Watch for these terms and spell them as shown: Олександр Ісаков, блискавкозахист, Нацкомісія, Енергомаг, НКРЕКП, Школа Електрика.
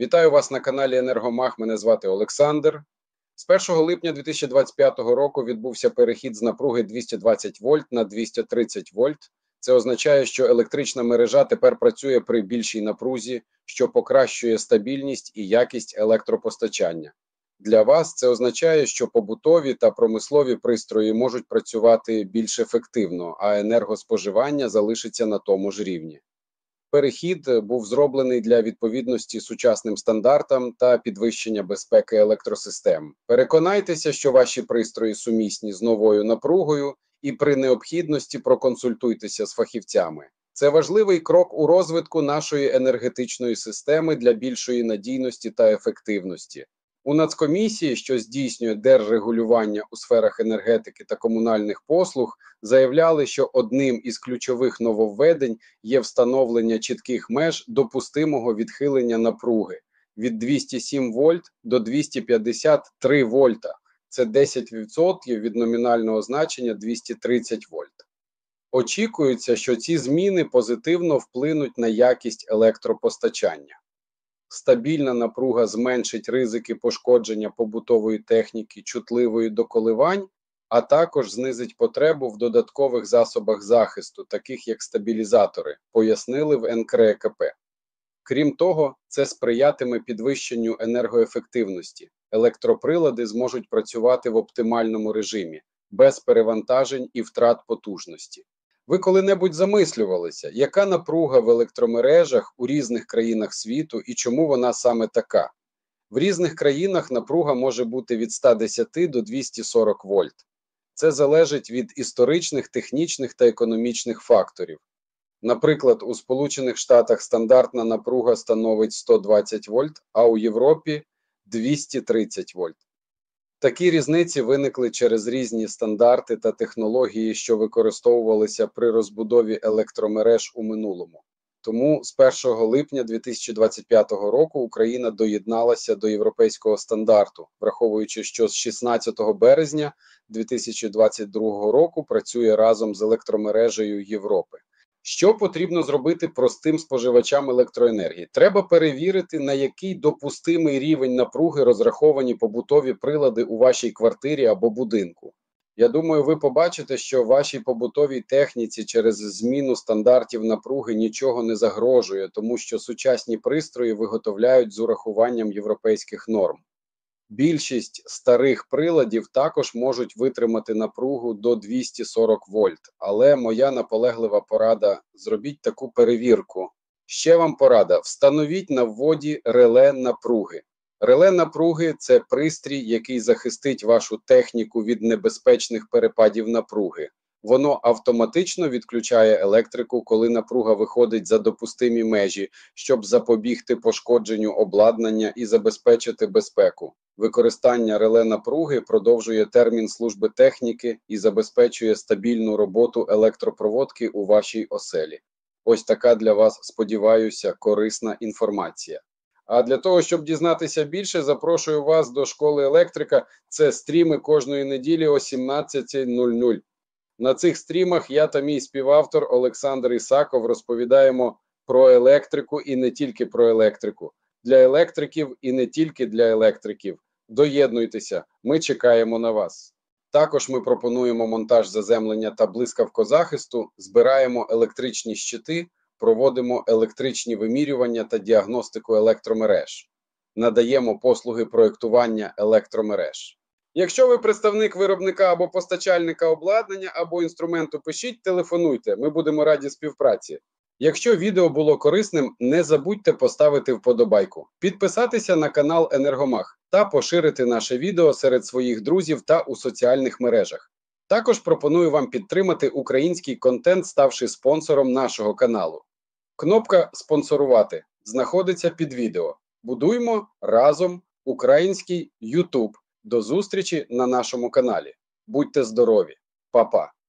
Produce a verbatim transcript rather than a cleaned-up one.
Вітаю вас на каналі «Енергомаг», мене звати Олександр. З першого липня дві тисячі двадцять п'ятого року відбувся перехід з напруги двісті двадцять вольт на двісті тридцять вольт. Це означає, що електрична мережа тепер працює при більшій напрузі, що покращує стабільність і якість електропостачання. Для вас це означає, що побутові та промислові пристрої можуть працювати більш ефективно, а енергоспоживання залишиться на тому ж рівні. Перехід був зроблений для відповідності сучасним стандартам та підвищення безпеки електросистем. Переконайтеся, що ваші пристрої сумісні з новою напругою, і при необхідності проконсультуйтеся з фахівцями. Це важливий крок у розвитку нашої енергетичної системи для більшої надійності та ефективності. У Нацкомісії, що здійснює держрегулювання у сферах енергетики та комунальних послуг, заявляли, що одним із ключових нововведень є встановлення чітких меж допустимого відхилення напруги від двісті сім вольт до двісті п'ятдесят три вольта. Це десять відсотків від номінального значення двісті тридцять вольт. Очікується, що ці зміни позитивно вплинуть на якість електропостачання. Стабільна напруга зменшить ризики пошкодження побутової техніки чутливої до коливань, а також знизить потребу в додаткових засобах захисту, таких як стабілізатори, пояснили в ен ка ер е ка пе. Крім того, це сприятиме підвищенню енергоефективності. Електроприлади зможуть працювати в оптимальному режимі, без перевантажень і втрат потужності. Ви коли-небудь замислювалися, яка напруга в електромережах у різних країнах світу і чому вона саме така? В різних країнах напруга може бути від ста десяти до двохсот сорока вольт. Це залежить від історичних, технічних та економічних факторів. Наприклад, у Сполучених Штатах стандартна напруга становить сто двадцять вольт, а у Європі – двісті тридцять вольт. Такі різниці виникли через різні стандарти та технології, що використовувалися при розбудові електромереж у минулому. Тому з першого липня дві тисячі двадцять п'ятого року Україна доєдналася до європейського стандарту, враховуючи, що з шістнадцятого березня дві тисячі двадцять другого року працює разом з електромережею Європи. Що потрібно зробити простим споживачам електроенергії? Треба перевірити, на який допустимий рівень напруги розраховані побутові прилади у вашій квартирі або будинку. Я думаю, ви побачите, що вашій побутовій техніці через зміну стандартів напруги нічого не загрожує, тому що сучасні пристрої виготовляють з урахуванням європейських норм. Більшість старих приладів також можуть витримати напругу до двохсот сорока вольт, але моя наполеглива порада – зробіть таку перевірку. Ще вам порада – встановіть на вводі реле напруги. Реле напруги – це пристрій, який захистить вашу техніку від небезпечних перепадів напруги. Воно автоматично відключає електрику, коли напруга виходить за допустимі межі, щоб запобігти пошкодженню обладнання і забезпечити безпеку. Використання реле напруги продовжує термін служби техніки і забезпечує стабільну роботу електропроводки у вашій оселі. Ось така для вас, сподіваюся, корисна інформація. А для того, щоб дізнатися більше, запрошую вас до школи електрика. Це стріми кожної неділі о сімнадцятій нуль нуль. На цих стрімах я та мій співавтор Олександр Ісаков розповідаємо про електрику і не тільки про електрику. Для електриків і не тільки для електриків. Доєднуйтеся, ми чекаємо на вас. Також ми пропонуємо монтаж заземлення та блискавкозахисту, збираємо електричні щити, проводимо електричні вимірювання та діагностику електромереж, надаємо послуги проєктування електромереж. Якщо ви представник виробника або постачальника обладнання або інструменту, пишіть, телефонуйте, ми будемо раді співпраці. Якщо відео було корисним, не забудьте поставити вподобайку, підписатися на канал «Енергомаг» та поширити наше відео серед своїх друзів та у соціальних мережах. Також пропоную вам підтримати український контент, ставши спонсором нашого каналу. Кнопка «Спонсорувати» знаходиться під відео. Будуймо разом український YouTube. До зустрічі на нашому каналі. Будьте здорові. Па-па.